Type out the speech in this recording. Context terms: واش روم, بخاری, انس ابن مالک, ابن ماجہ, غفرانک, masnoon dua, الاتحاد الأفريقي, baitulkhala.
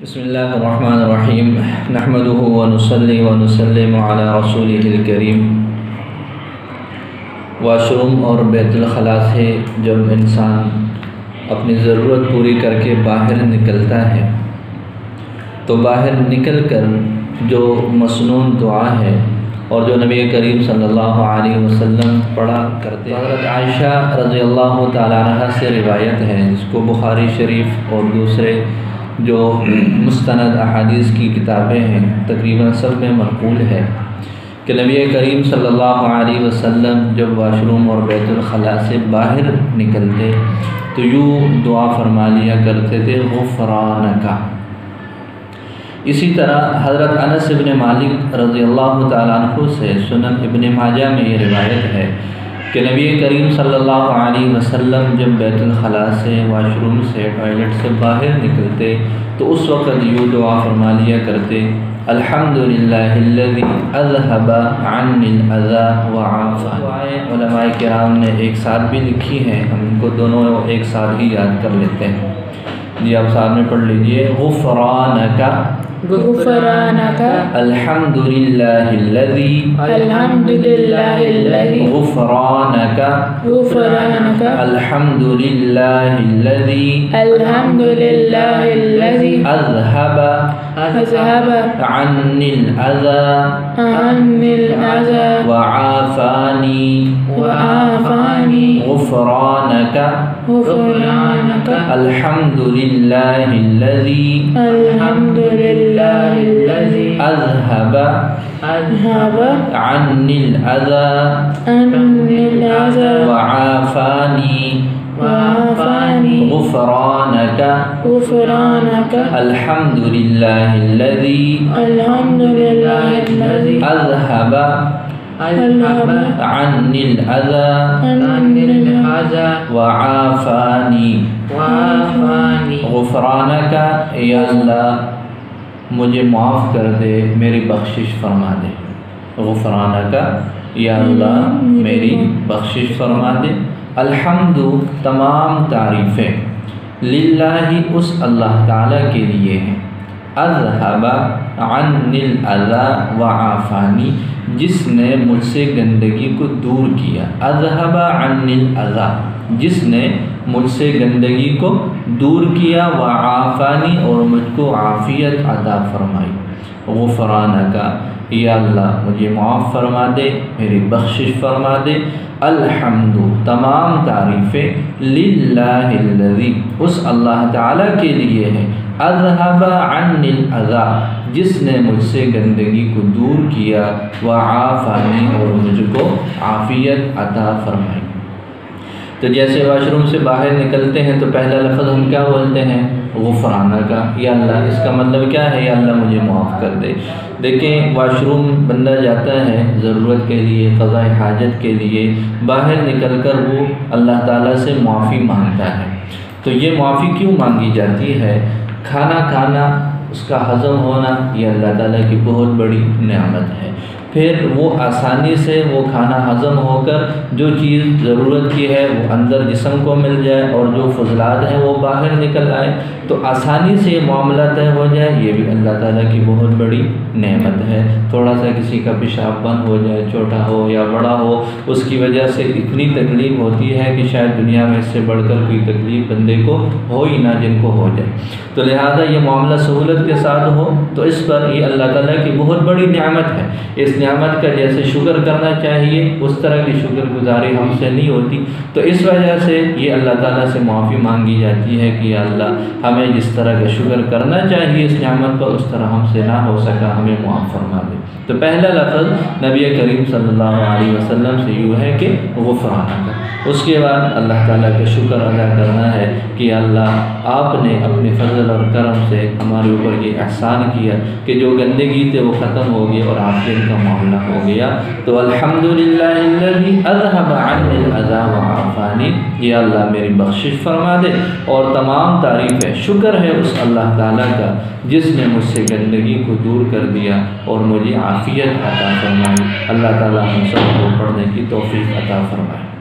بسم اللہ الرحمن الرحیم نحمده ونصلی ونسلم علی رسولہ الکریم. واش روم اور بیت الخلاء سے جب انسان اپنی ضرورت پوری کر کے باہر نکلتا ہے تو باہر نکل کر جو مسنون دعا ہے اور جو نبی کریم صلی اللہ علیہ وسلم پڑھا کرتے ہیں. حضرت عائشہ رضی اللہ تعالیٰ عنہ سے روایت ہے جس کو بخاری شریف اور دوسرے جو مستند احادیث کی کتابیں ہیں تقریباً سب میں منقول ہے کہ نبی کریم صلی اللہ علیہ وسلم جب واش روم اور بیت الخلاء سے باہر نکلتے تو یوں دعا فرما لیا کرتے تھے غفرانک. اسی طرح حضرت انس ابن مالک رضی اللہ تعالیٰ عنہ سے سنن ابن ماجہ میں یہ روایت ہے کہ نبی کریم صلی اللہ علیہ وسلم جب بیت الخلاء سے واش روم سے ٹوائلٹ سے باہر نکلتے تو اس وقت یوں دعا فرما لیا کرتے الحمدللہ الذی اذھب عنی الاذی وعافانی. دعائیں علماء کرام نے ایک ساتھ بھی لکھی ہیں، ہم ان کو دونوں ایک ساتھ ہی یاد کر لیتے ہیں. جی آپ ساتھ میں پڑھ لیجئے غفرانک غفرانك الحمد لله الذي غفرانك الحمد لله الذي أذهب عني الأذى وعافاني غفرانك الحمد لله الذي أذهب عني الأذى وعافاني غفرانك الحمد لله الذي أذهب عني الأذى وعافاني غفرانك يا الله مجھے معاف کر دے، میری بخشش فرما دے. غفرانکا یا اللہ میری بخشش فرما دے. الحمد تمام تعریفیں للہ اس اللہ تعالیٰ کے لیے ہیں. اذہب عنی الاذی وعافانی جس نے مجھ سے گندگی کو دور کیا. اذہب عنی الاذی جس نے مجھ سے گندگی کو دور کیا وعافانی اور مجھ کو عافیت عطا فرمائی. غفرانک یا اللہ مجھے معاف فرما دے، میری بخشش فرما دے. الحمد تمام تعریفیں للہ الذی اس اللہ تعالیٰ کے لیے ہیں. اذہب عنی الاذی جس نے مجھ سے گندگی کو دور کیا وعافانی اور مجھ کو عافیت عطا فرمائی. تو جیسے واش روم سے باہر نکلتے ہیں تو پہلا لفظ ہم کیا بولتے ہیں؟ غفرانک یا اللہ. اس کا مطلب کیا ہے؟ یا اللہ مجھے معاف کر دے. دیکھیں واش روم بندہ جاتا ہے ضرورت کے لیے، قضائے حاجت کے لیے، باہر نکل کر وہ اللہ تعالیٰ سے معافی مانگتا ہے. تو یہ معافی کیوں مانگی جاتی ہے؟ کھانا کھانا اس کا ہضم ہونا یہ اللہ تعالیٰ کی بہت بڑی نعمت ہے. پھر وہ آسانی سے وہ کھانا ہضم ہو کر جو چیز ضرورت کی ہے وہ اندر جسم کو مل جائے اور جو فضلات ہیں وہ باہر نکل آئے تو آسانی سے یہ معاملہ طے ہو جائے، یہ بھی اللہ تعالیٰ کی بہت بڑی نعمت ہے. تھوڑا سا کسی کا پیشاب بند ہو جائے، چھوٹا ہو یا بڑا ہو، اس کی وجہ سے اتنی تکلیف ہوتی ہے کہ شاید دنیا میں اس سے بڑھ کر کوئی تکلیف بندے کو ہو ہی نہ جن کو ہو جائے. تو لہٰذا یہ معاملہ سہولت کے ساتھ ہو تو اس پر یہ اللہ تعالیٰ کی بہت بڑی نعمت ہے. اس نعمت کا جیسے شکر کرنا چاہیے اس طرح کی شکر گزاری ہم سے نہیں ہوتی. تو اس وجہ سے یہ اللہ تعالیٰ سے معافی مانگی جاتی ہے کہ یا اللہ ہمیں جس طرح کا شکر کرنا چاہیے اس نعمت پر اس طرح ہم سے نہ ہو سکا، ہمیں معاف فرما دے. تو پہلا لفظ نبی کریم صلی اللہ علیہ وسلم سے یوں ہے کہ غفرانک. اس کے بعد اللہ تعالیٰ کا شکر ادا کرنا ہے کہ اللہ آپ نے اپنے فضل اور کرم سے ہمارے اوپر یہ احسان کیا کہ جو گندگی تھے وہ ختم ہو گئی اور عافیت کا معاملہ ہو گیا. تو الحمدللہ الذی اذھب عنی الاذی وعافانی یا اللہ میری بخشش فرما دے. اور تمام تعریف ہے، شکر ہے اس اللہ تعالیٰ کا جس نے مجھ سے گندگی کو دور کر دیا اور مجھے عافیت عطا فرمائی. اللہ تعالیٰ ہم سب کو پڑھنے کی توفیق عطا فرمائے.